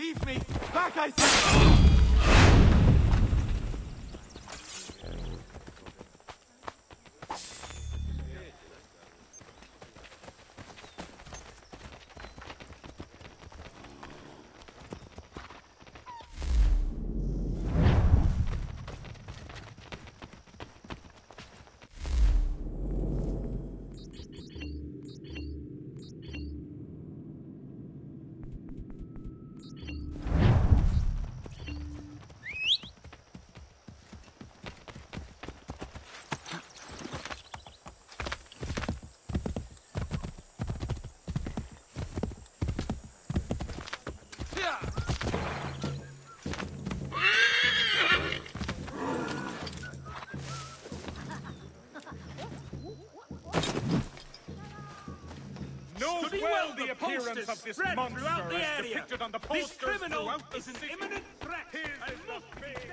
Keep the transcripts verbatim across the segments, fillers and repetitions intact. Leave me! Back, I said! Appearance of this monster as depicted on the posters. This criminal is an imminent threat. I must be saved.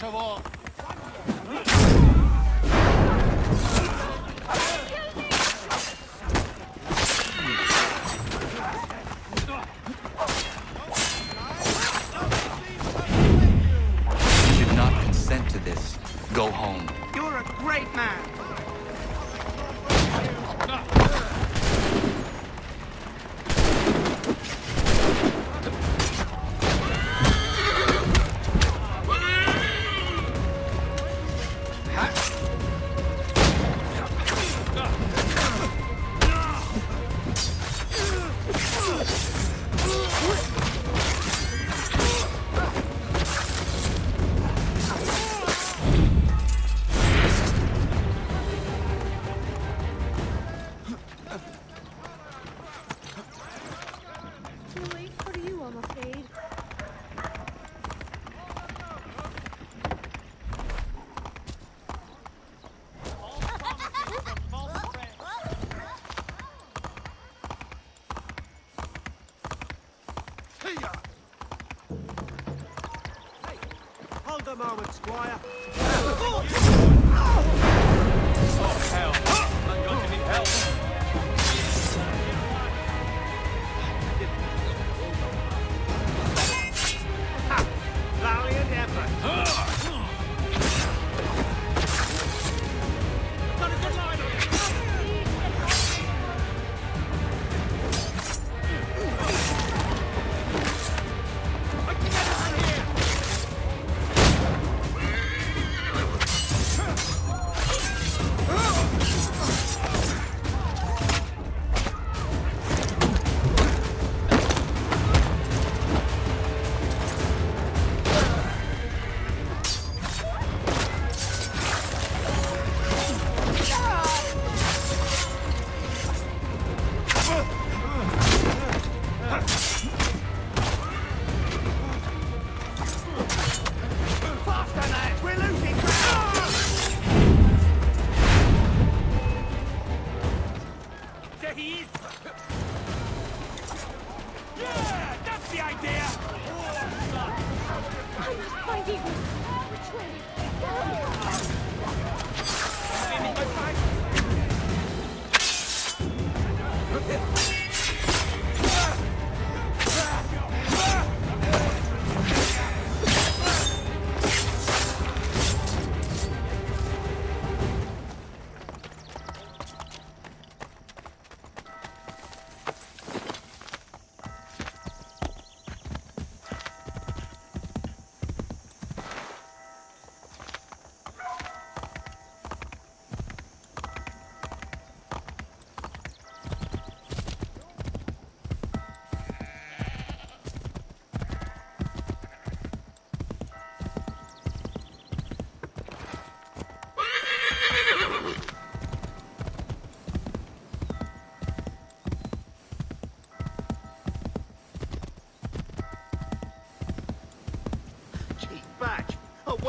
Chaval. You should not consent to this. Go home. You're a great man. Moment, Squire. Oh, hell. I'm going to need help. Ha! Valiant effort. Got a good line on you. I can get out of here.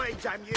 away, damn you!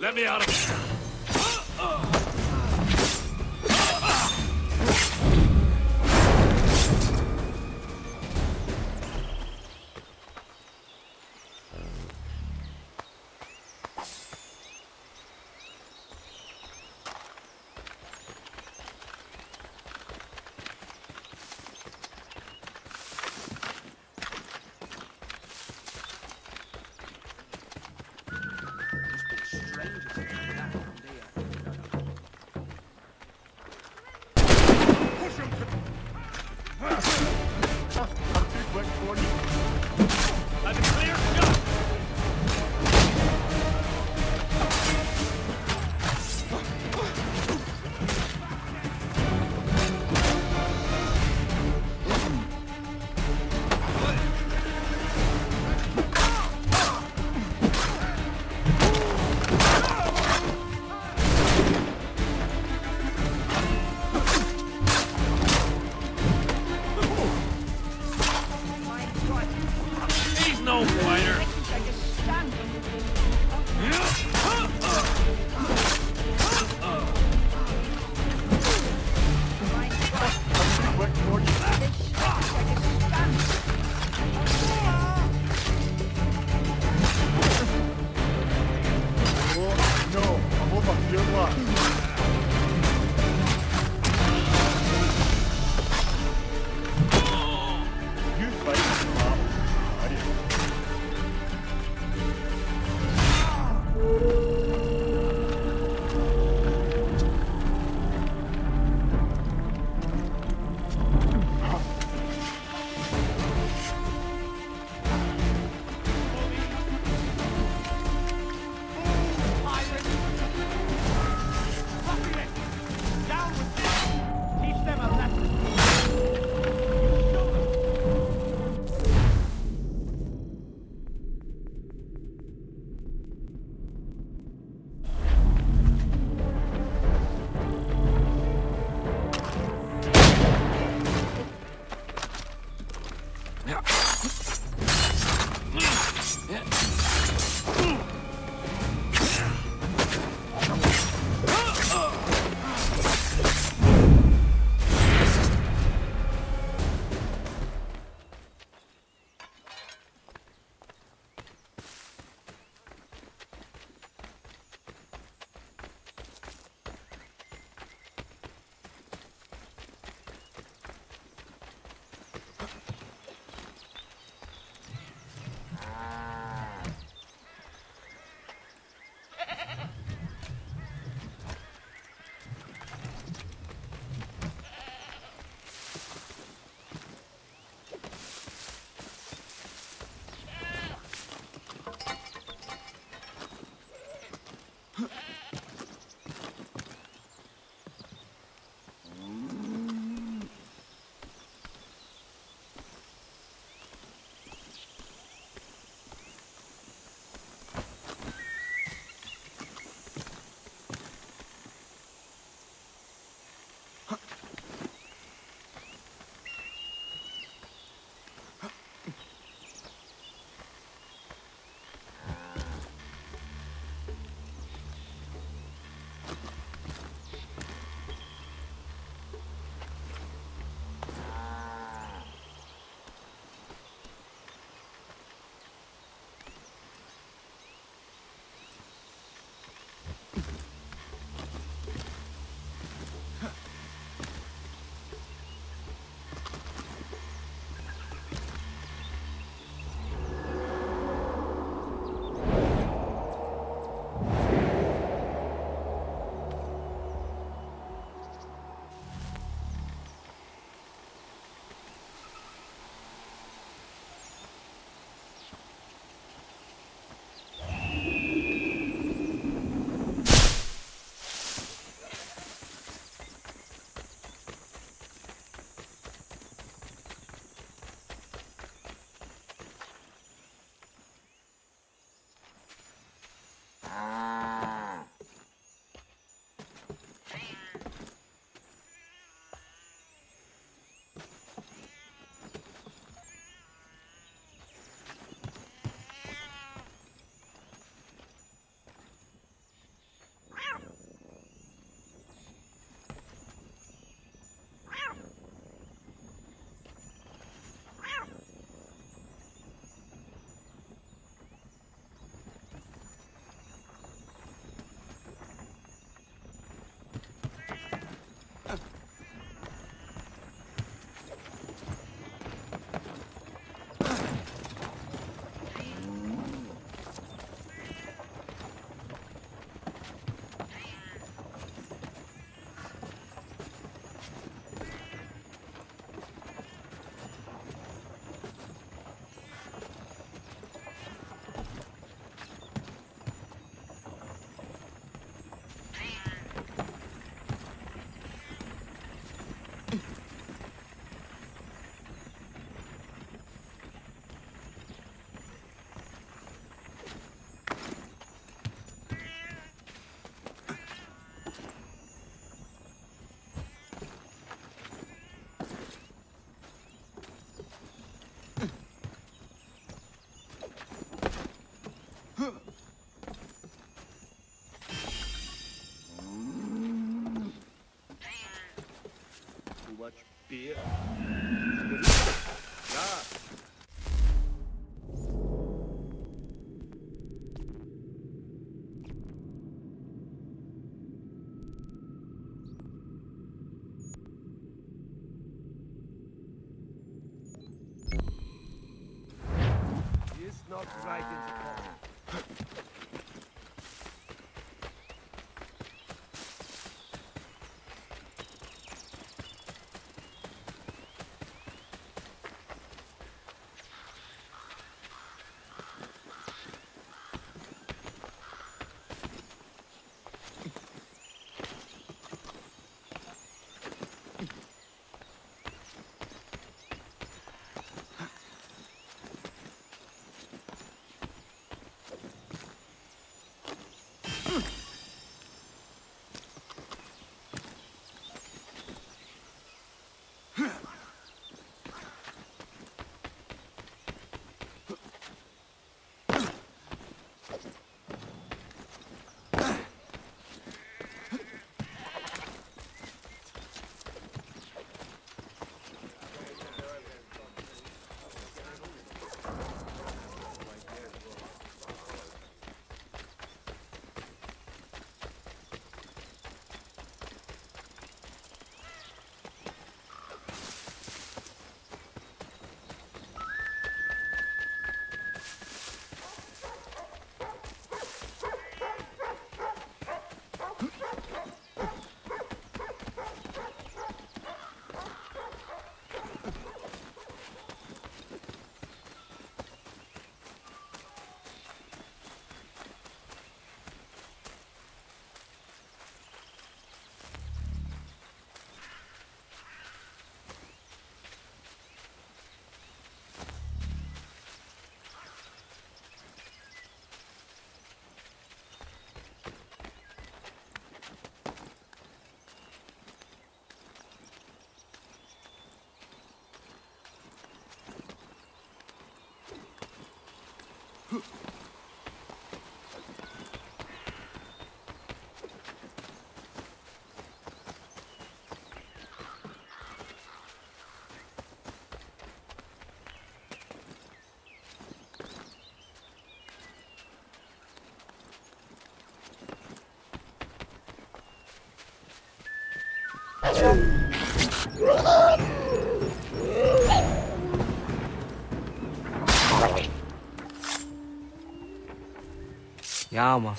Let me out of here. Yeah. It's not right in the corner. Ya ama.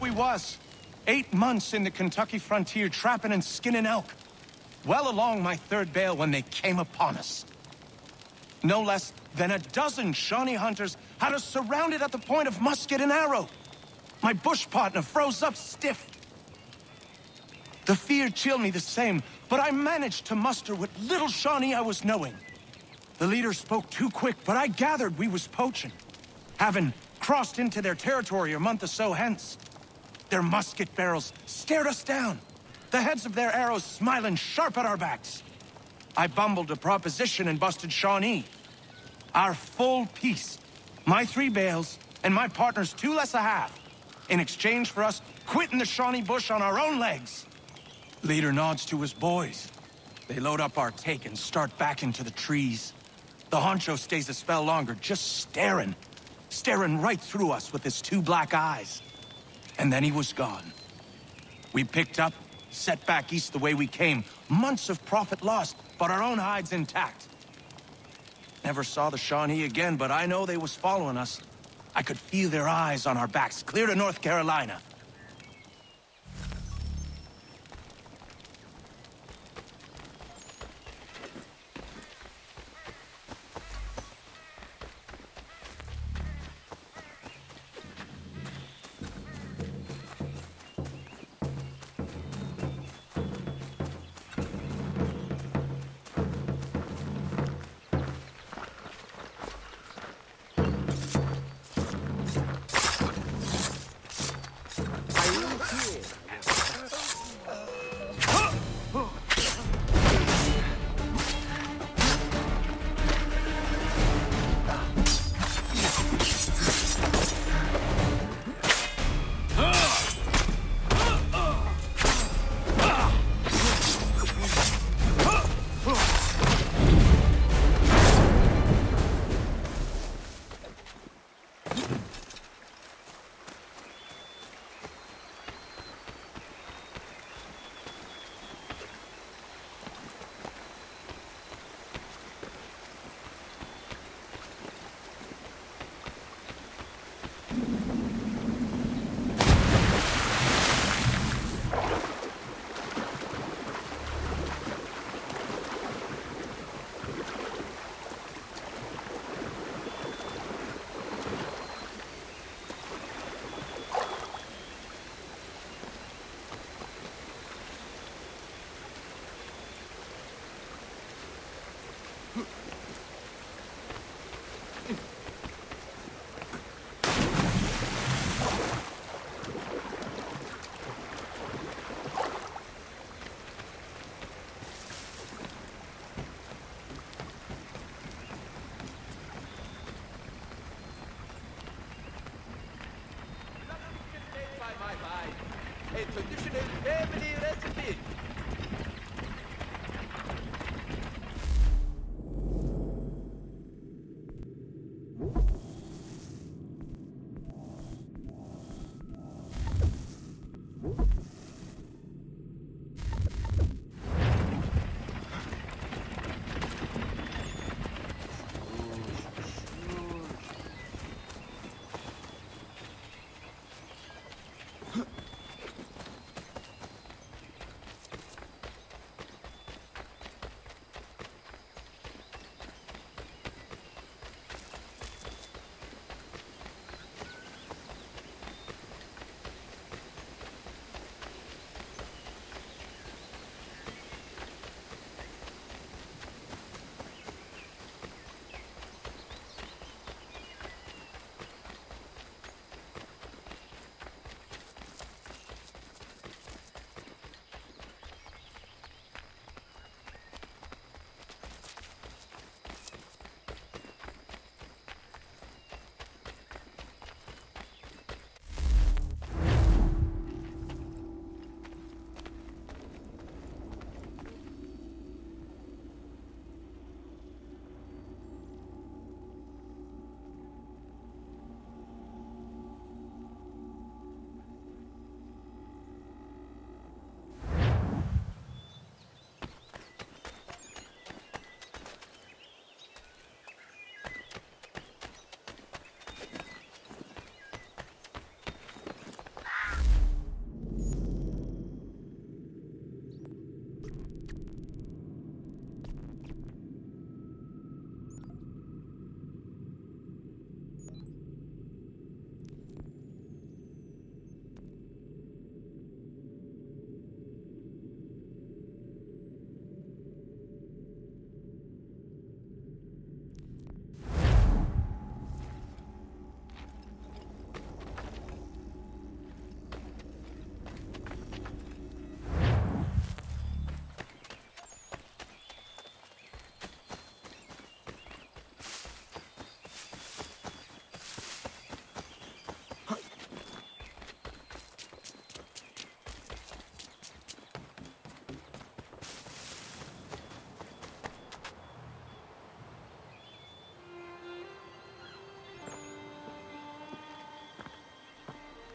We was eight months in the Kentucky frontier trapping and skinning elk, well along my third bale when they came upon us. No less than a dozen Shawnee hunters had us surrounded at the point of musket and arrow. My bush partner froze up stiff. The fear chilled me the same, but I managed to muster what little Shawnee I was knowing. The leader spoke too quick, but I gathered we was poaching, having crossed into their territory a month or so hence. Their musket barrels stared us down, the heads of their arrows smiling sharp at our backs. I bumbled a proposition and busted Shawnee. Our full piece, my three bales, and my partner's two less a half, in exchange for us quitting the Shawnee bush on our own legs. Leader nods to his boys. They load up our take and start back into the trees. The honcho stays a spell longer, just staring, staring right through us with his two black eyes. And then he was gone. We picked up, set back east the way we came. Months of profit lost, but our own hides intact. Never saw the Shawnee again, but I know they was following us. I could feel their eyes on our backs, clear to North Carolina.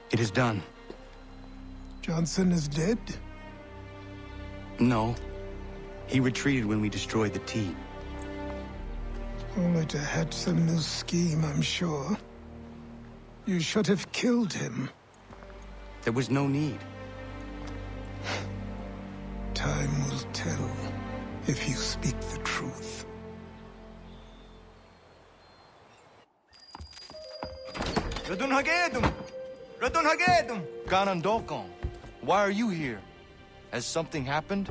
It is done. Johnson is dead? No. He retreated when we destroyed the T. Only to hatch some new scheme, I'm sure. You should have killed him. There was no need. Time will tell if you speak the truth. Ganiodo, why are you here? Has something happened?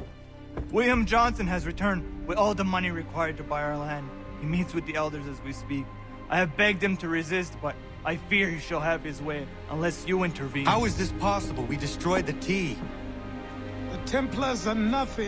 William Johnson has returned with all the money required to buy our land. He meets with the elders as we speak. I have begged him to resist, but I fear he shall have his way unless you intervene. How is this possible? We destroyed the T. The Templars are nothing.